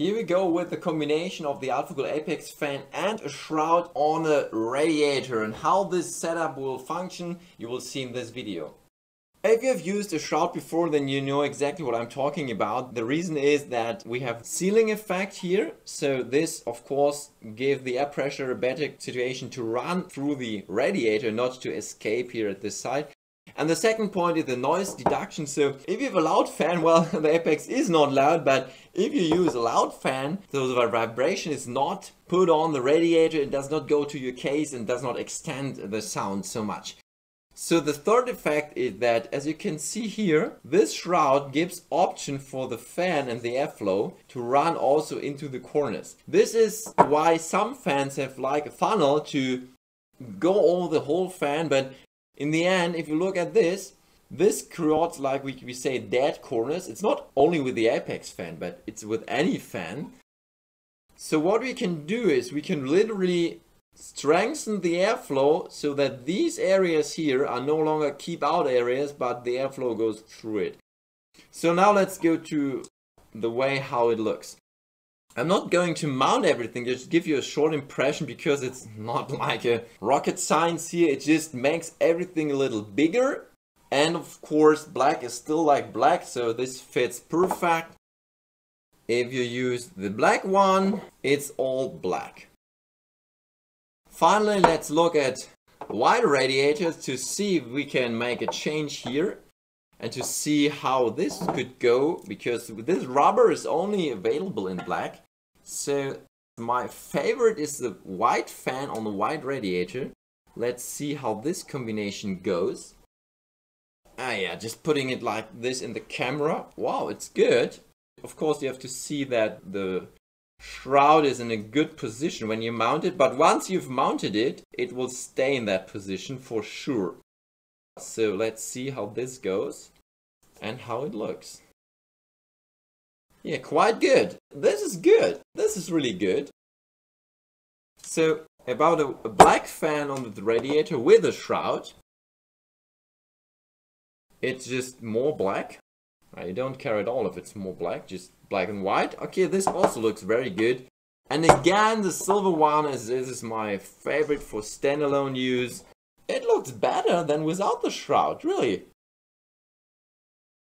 Here we go with the combination of the Alphacool Apex fan and a shroud on a radiator, and how this setup will function you will see in this video. If you have used a shroud before, then you know exactly what I'm talking about. The reason is that we have ceiling effect here, so this of course gives the air pressure a better situation to run through the radiator, not to escape here at this side. And the second point is the noise deduction. So if you have a loud fan, well, the Apex is not loud, but if you use a loud fan, so the vibration is not put on the radiator, it does not go to your case and does not extend the sound so much. So the third effect is that, as you can see here, this shroud gives option for the fan and the airflow to run also into the corners. This is why some fans have like a funnel to go over the whole fan, but in the end, if you look at this creates, like we say, dead corners. It's not only with the Apex fan, but it's with any fan. So what we can do is we can literally strengthen the airflow so that these areas here are no longer keep out areas, but the airflow goes through it. So now let's go to the way how it looks. I'm not going to mount everything, just give you a short impression because it's not like a rocket science here. It just makes everything a little bigger, and of course black is still like black, so this fits perfect. If you use the black one, it's all black. Finally, let's look at white radiators to see if we can make a change here and to see how this could go, because this rubber is only available in black. So my favorite is the white fan on the white radiator. Let's see how this combination goes. Ah yeah, just putting it like this in the camera. Wow, it's good. Of course you have to see that the shroud is in a good position when you mount it, but once you've mounted it, it will stay in that position for sure. So let's see how this goes and how it looks. Yeah, quite good. This is good. This is really good. So about a black fan on the radiator with a shroud. It's just more black. I don't care at all if it's more black, just black and white. Okay, this also looks very good. And again, the silver one is my favorite for standalone use. It looks better than without the shroud, really.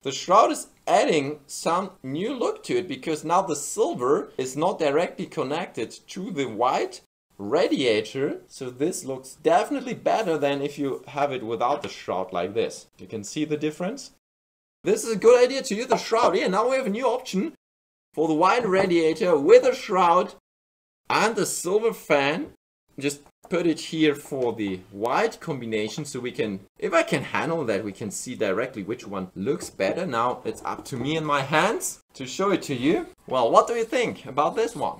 The shroud is adding some new look to it, because now the silver is not directly connected to the white radiator. So this looks definitely better than if you have it without the shroud like this. You can see the difference. This is a good idea to use the shroud. Yeah, now we have a new option for the white radiator with a shroud and the silver fan. Just put it here for the white combination, so we can, if I can handle that, we can see directly which one looks better. Now it's up to me and my hands to show it to you. Well, what do you think about this one?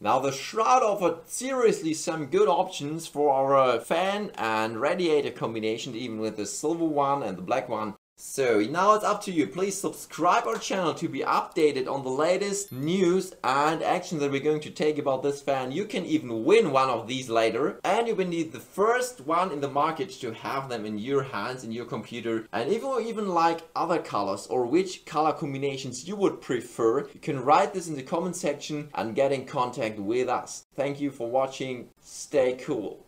Now the shroud offered seriously some good options for our fan and radiator combination, even with the silver one and the black one. So now it's up to you. Please subscribe our channel to be updated on the latest news and actions that we're going to take about this fan. You can even win one of these later, and you will need the first one in the market to have them in your hands, in your computer. And if you even like other colors or which color combinations you would prefer, you can write this in the comment section and get in contact with us. Thank you for watching. Stay cool.